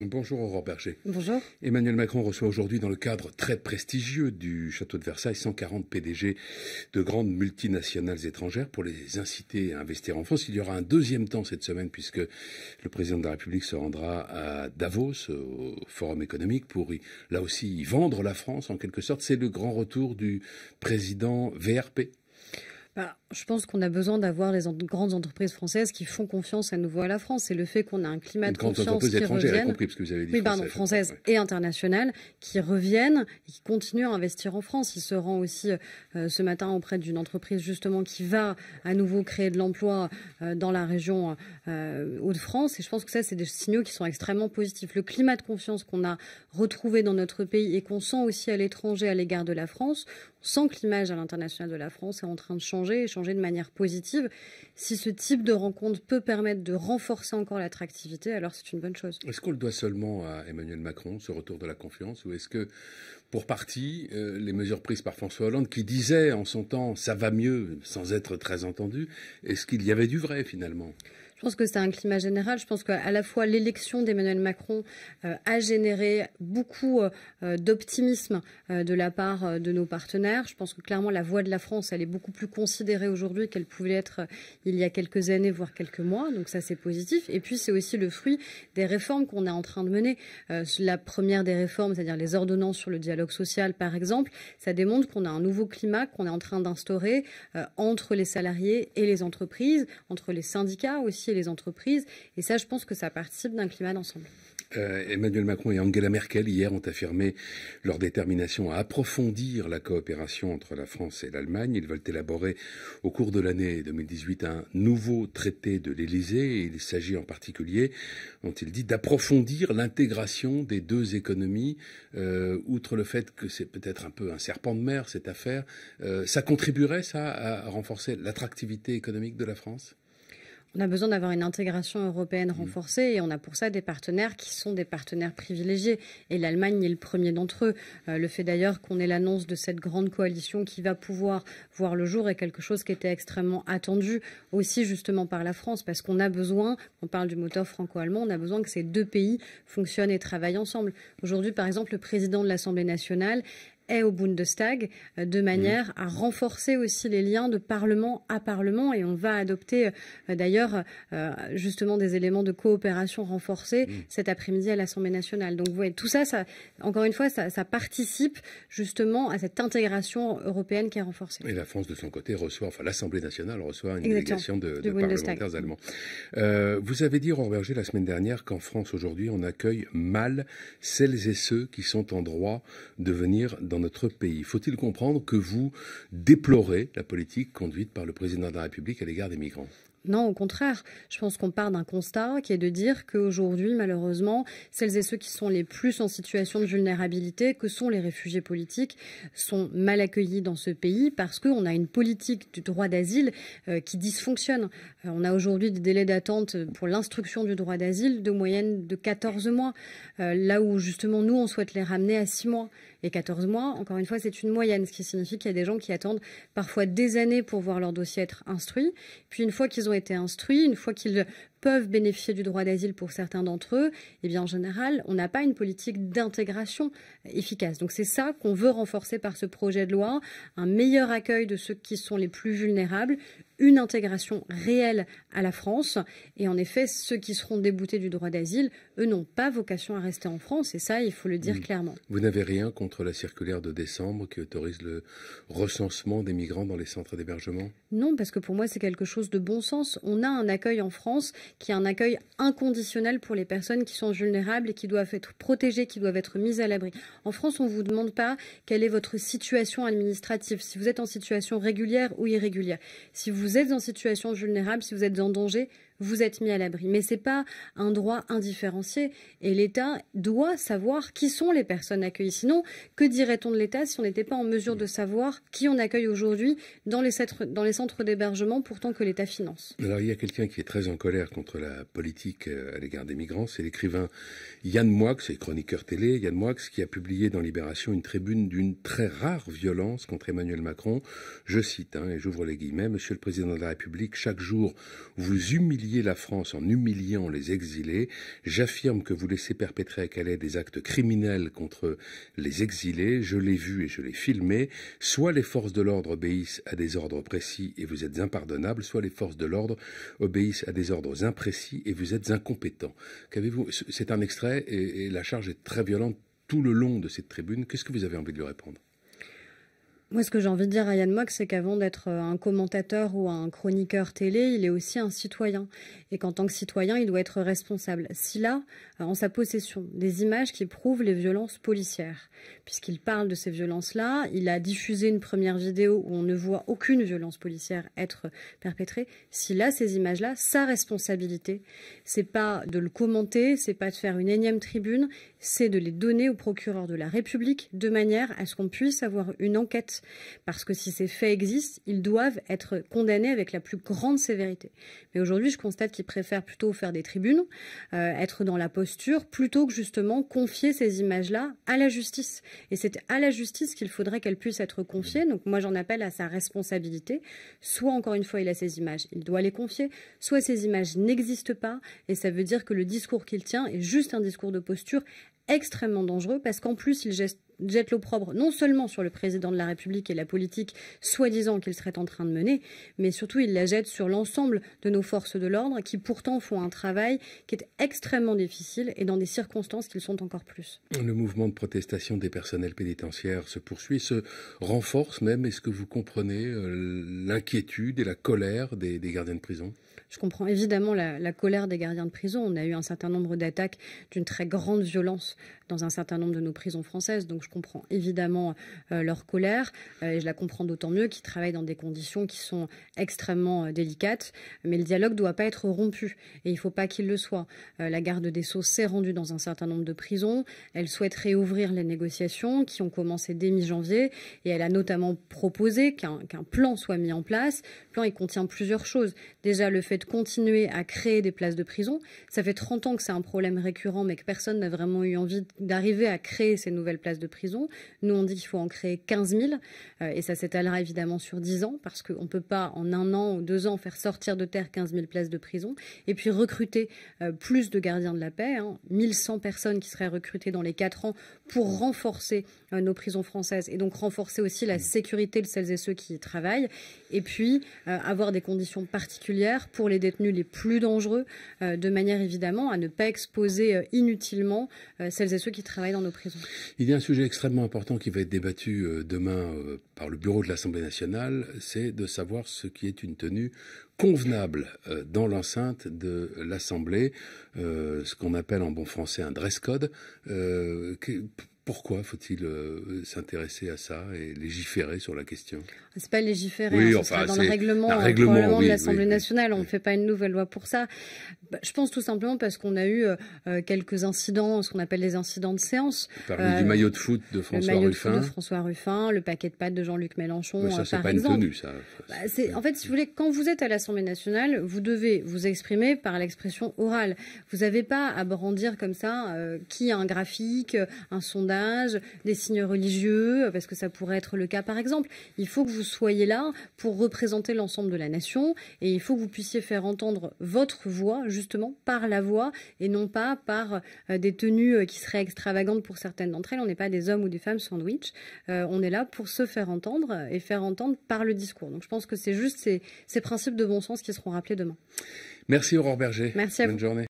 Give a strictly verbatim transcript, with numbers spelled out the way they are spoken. Bonjour Aurore Bergé. Bonjour. Emmanuel Macron reçoit aujourd'hui dans le cadre très prestigieux du château de Versailles cent quarante P D G de grandes multinationales étrangères pour les inciter à investir en France. Il y aura un deuxième temps cette semaine puisque le président de la République se rendra à Davos, au Forum économique, pour y, là aussi y vendre la France en quelque sorte. C'est le grand retour du président V R P. Voilà. Je pense qu'on a besoin d'avoir les en grandes entreprises françaises qui font confiance à nouveau à la France. C'est le fait qu'on a un climat de confiance qui revienne, compris, parce que vous avez dit oui, pardon, française et internationale, qui reviennent et qui continuent à investir en France. Il se rend aussi euh, ce matin auprès d'une entreprise justement qui va à nouveau créer de l'emploi euh, dans la région euh, Hauts-de-France. Et je pense que ça, c'est des signaux qui sont extrêmement positifs. Le climat de confiance qu'on a retrouvé dans notre pays et qu'on sent aussi à l'étranger à l'égard de la France, on sent que l'image à l'international de la France est en train de changer. Changer de manière positive. Si ce type de rencontre peut permettre de renforcer encore l'attractivité, alors c'est une bonne chose. Est-ce qu'on le doit seulement à Emmanuel Macron, ce retour de la confiance, ou est-ce que, pour partie, euh, les mesures prises par François Hollande, qui disait en son temps « ça va mieux » sans être très entendu, est-ce qu'il y avait du vrai finalement ? Je pense que c'est un climat général. Je pense qu'à la fois l'élection d'Emmanuel Macron euh, a généré beaucoup euh, d'optimisme euh, de la part euh, de nos partenaires. Je pense que clairement la voix de la France, elle est beaucoup plus considérée aujourd'hui qu'elle pouvait être euh, il y a quelques années, voire quelques mois. Donc ça, c'est positif. Et puis c'est aussi le fruit des réformes qu'on est en train de mener. Euh, la première des réformes, c'est-à-dire les ordonnances sur le dialogue social, par exemple, ça démontre qu'on a un nouveau climat qu'on est en train d'instaurer euh, entre les salariés et les entreprises, entre les syndicats aussi, et les entreprises. Et ça, je pense que ça participe d'un climat d'ensemble. Euh, Emmanuel Macron et Angela Merkel, hier, ont affirmé leur détermination à approfondir la coopération entre la France et l'Allemagne. Ils veulent élaborer au cours de l'année deux mille dix-huit un nouveau traité de l'Elysée. Il s'agit en particulier, ont-ils dit, d'approfondir l'intégration des deux économies. Euh, outre le fait que c'est peut-être un peu un serpent de mer, cette affaire, euh, ça contribuerait, ça, à renforcer l'attractivité économique de la France ? On a besoin d'avoir une intégration européenne renforcée et on a pour ça des partenaires qui sont des partenaires privilégiés. Et l'Allemagne est le premier d'entre eux. Euh, le fait d'ailleurs qu'on ait l'annonce de cette grande coalition qui va pouvoir voir le jour est quelque chose qui était extrêmement attendu aussi justement par la France. Parce qu'on a besoin, on parle du moteur franco-allemand, on a besoin que ces deux pays fonctionnent et travaillent ensemble. Aujourd'hui, par exemple, le président de l'Assemblée nationale est au Bundestag de manière à renforcer aussi les liens de parlement à parlement. Et on va adopter d'ailleurs euh, justement des éléments de coopération renforcés mmh. cet après-midi à l'Assemblée nationale. Donc vous voyez, tout ça, ça encore une fois, ça, ça participe justement à cette intégration européenne qui est renforcée. Et la France, de son côté, reçoit, enfin l'Assemblée nationale reçoit une délégation de, de parlementaires allemands. Euh, vous avez dit, Aurore Bergé, la semaine dernière qu'en France, aujourd'hui, on accueille mal celles et ceux qui sont en droit de venir dans notre pays. Faut-il comprendre que vous déplorez la politique conduite par le président de la République à l'égard des migrants ? Non, au contraire. Je pense qu'on part d'un constat qui est de dire qu'aujourd'hui, malheureusement, celles et ceux qui sont les plus en situation de vulnérabilité, que sont les réfugiés politiques, sont mal accueillis dans ce pays parce qu'on a une politique du droit d'asile euh, qui dysfonctionne. Euh, on a aujourd'hui des délais d'attente pour l'instruction du droit d'asile de moyenne de quatorze mois, euh, là où justement nous, on souhaite les ramener à six mois. Et quatorze mois, encore une fois, c'est une moyenne, ce qui signifie qu'il y a des gens qui attendent parfois des années pour voir leur dossier être instruit. Puis une fois qu'ils ont été instruits, une fois qu'ils peuvent bénéficier du droit d'asile pour certains d'entre eux, eh bien en général, on n'a pas une politique d'intégration efficace. Donc c'est ça qu'on veut renforcer par ce projet de loi, un meilleur accueil de ceux qui sont les plus vulnérables, une intégration réelle à la France. Et en effet, ceux qui seront déboutés du droit d'asile, eux n'ont pas vocation à rester en France. Et ça, il faut le dire mmh. clairement. Vous n'avez rien contre la circulaire de décembre qui autorise le recensement des migrants dans les centres d'hébergement ? Non, parce que pour moi, c'est quelque chose de bon sens. On a un accueil en France qui est un accueil inconditionnel pour les personnes qui sont vulnérables et qui doivent être protégées, qui doivent être mises à l'abri. En France, on ne vous demande pas quelle est votre situation administrative, si vous êtes en situation régulière ou irrégulière. Si vous êtes en situation vulnérable, si vous êtes en danger, vous êtes mis à l'abri. Mais ce n'est pas un droit indifférencié. Et l'État doit savoir qui sont les personnes accueillies. Sinon, que dirait-on de l'État si on n'était pas en mesure de savoir qui on accueille aujourd'hui dans les centres, dans les centres d'hébergement, pourtant que l'État finance ? Alors, il y a quelqu'un qui est très en colère contre la politique à l'égard des migrants. C'est l'écrivain Yann Moix, et chroniqueur télé, Yann Moix, qui a publié dans Libération une tribune d'une très rare violence contre Emmanuel Macron. Je cite, hein, et j'ouvre les guillemets, « Monsieur le Président de la République, chaque jour, vous humiliez oubliez la France en humiliant les exilés. J'affirme que vous laissez perpétrer à Calais des actes criminels contre les exilés. Je l'ai vu et je l'ai filmé. Soit les forces de l'ordre obéissent à des ordres précis et vous êtes impardonnable, soit les forces de l'ordre obéissent à des ordres imprécis et vous êtes incompétent. Qu'avez-vous ? C'est un extrait et, et la charge est très violente tout le long de cette tribune. Qu'est-ce que vous avez envie de lui répondre ? Moi, ce que j'ai envie de dire à Yann Moix, c'est qu'avant d'être un commentateur ou un chroniqueur télé, il est aussi un citoyen. Et qu'en tant que citoyen, il doit être responsable. S'il a en sa possession des images qui prouvent les violences policières, puisqu'il parle de ces violences-là, il a diffusé une première vidéo où on ne voit aucune violence policière être perpétrée. S'il a ces images-là, sa responsabilité, c'est pas de le commenter, c'est pas de faire une énième tribune, c'est de les donner au procureur de la République de manière à ce qu'on puisse avoir une enquête. Parce que si ces faits existent, ils doivent être condamnés avec la plus grande sévérité. Mais aujourd'hui, je constate qu'ils préfèrent plutôt faire des tribunes, euh, être dans la posture, plutôt que justement confier ces images-là à la justice. Et c'est à la justice qu'il faudrait qu'elles puissent être confiées. Donc moi, j'en appelle à sa responsabilité. Soit, encore une fois, il a ces images, il doit les confier. Soit ces images n'existent pas. Et ça veut dire que le discours qu'il tient est juste un discours de posture extrêmement dangereux, parce qu'en plus, il geste jette l'opprobre non seulement sur le président de la République et la politique soi-disant qu'il serait en train de mener, mais surtout il la jette sur l'ensemble de nos forces de l'ordre qui pourtant font un travail qui est extrêmement difficile et dans des circonstances qui le sont encore plus. Le mouvement de protestation des personnels pénitentiaires se poursuit, se renforce même. Est-ce que vous comprenez l'inquiétude et la colère des, des gardiens de prison ? Je comprends évidemment la, la colère des gardiens de prison. On a eu un certain nombre d'attaques d'une très grande violence dans un certain nombre de nos prisons françaises. Donc je comprends évidemment euh, leur colère. Euh, et je la comprends d'autant mieux qu'ils travaillent dans des conditions qui sont extrêmement euh, délicates. Mais le dialogue ne doit pas être rompu. Et il ne faut pas qu'il le soit. Euh, la garde des Sceaux s'est rendue dans un certain nombre de prisons. Elle souhaite réouvrir les négociations qui ont commencé dès mi-janvier. Et elle a notamment proposé qu'un qu'un plan soit mis en place. Le plan, il contient plusieurs choses. Déjà, le fait de continuer à créer des places de prison. Ça fait trente ans que c'est un problème récurrent, mais que personne n'a vraiment eu envie d'arriver à créer ces nouvelles places de prison. Nous, on dit qu'il faut en créer quinze mille, euh, et ça s'étalera évidemment sur dix ans, parce qu'on ne peut pas, en un an ou deux ans, faire sortir de terre quinze mille places de prison, et puis recruter euh, plus de gardiens de la paix, hein, mille cent personnes qui seraient recrutées dans les quatre ans pour renforcer euh, nos prisons françaises, et donc renforcer aussi la sécurité de celles et ceux qui y travaillent, et puis euh, avoir des conditions particulières pour les détenus les plus dangereux, euh, de manière évidemment à ne pas exposer euh, inutilement euh, celles et ceux qui travaillent dans nos prisons. Il y a un sujet extrêmement important qui va être débattu euh, demain euh, par le bureau de l'Assemblée nationale, c'est de savoir ce qui est une tenue convenable euh, dans l'enceinte de l'Assemblée, euh, ce qu'on appelle en bon français un dress code. Euh, que, Pourquoi faut-il euh, s'intéresser à ça et légiférer sur la question? C'est pas légiférer, oui, hein, enfin, dans le règlement, un règlement, euh, règlement oui, de l'Assemblée oui, nationale. Oui. On ne fait pas une nouvelle loi pour ça. Bah, je pense tout simplement parce qu'on a eu euh, quelques incidents, ce qu'on appelle les incidents de séance. Vous parlez euh, du maillot de foot de François Ruffin. Le maillot de foot de François Ruffin, le paquet de pâtes de Jean-Luc Mélenchon, bah, ça, euh, par pas exemple. Une tenue, ça. Bah, c'est, en fait, si vous voulez, quand vous êtes à l'Assemblée nationale, vous devez vous exprimer par l'expression orale. Vous n'avez pas à brandir comme ça euh, qui a un graphique, un sondage, des signes religieux, parce que ça pourrait être le cas par exemple. Il faut que vous soyez là pour représenter l'ensemble de la nation et il faut que vous puissiez faire entendre votre voix justement par la voix et non pas par euh, des tenues euh, qui seraient extravagantes pour certaines d'entre elles. On n'est pas des hommes ou des femmes sandwich. Euh, on est là pour se faire entendre et faire entendre par le discours. Donc je pense que c'est juste ces, ces principes de bon sens qui seront rappelés demain. Merci Aurore Bergé. Merci à vous. Bonne journée.